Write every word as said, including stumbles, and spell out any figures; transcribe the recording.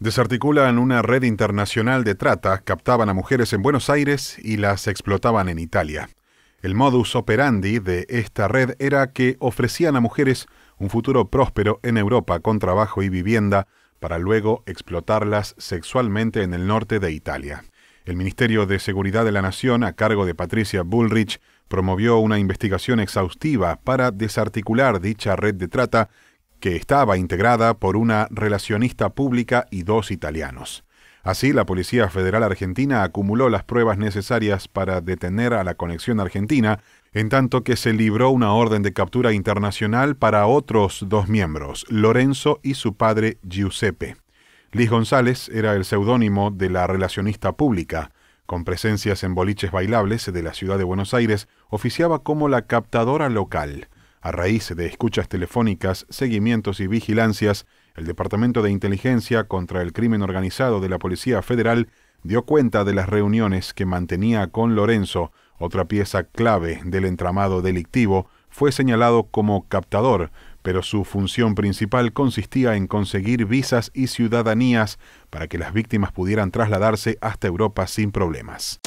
Desarticulan una red internacional de trata, captaban a mujeres en Buenos Aires y las explotaban en Italia. El modus operandi de esta red era que ofrecían a mujeres un futuro próspero en Europa con trabajo y vivienda para luego explotarlas sexualmente en el norte de Italia. El Ministerio de Seguridad de la Nación, a cargo de Patricia Bullrich, promovió una investigación exhaustiva para desarticular dicha red de trata que estaba integrada por una relacionista pública y dos italianos. Así, la Policía Federal Argentina acumuló las pruebas necesarias para detener a la conexión argentina, en tanto que se libró una orden de captura internacional para otros dos miembros, Lorenzo y su padre Giuseppe. Liz González era el seudónimo de la relacionista pública. Con presencias en boliches bailables de la ciudad de Buenos Aires, oficiaba como la captadora local. A raíz de escuchas telefónicas, seguimientos y vigilancias, el Departamento de Inteligencia contra el Crimen Organizado de la Policía Federal dio cuenta de las reuniones que mantenía con Lorenzo. Otra pieza clave del entramado delictivo fue señalado como captador, pero su función principal consistía en conseguir visas y ciudadanías para que las víctimas pudieran trasladarse hasta Europa sin problemas.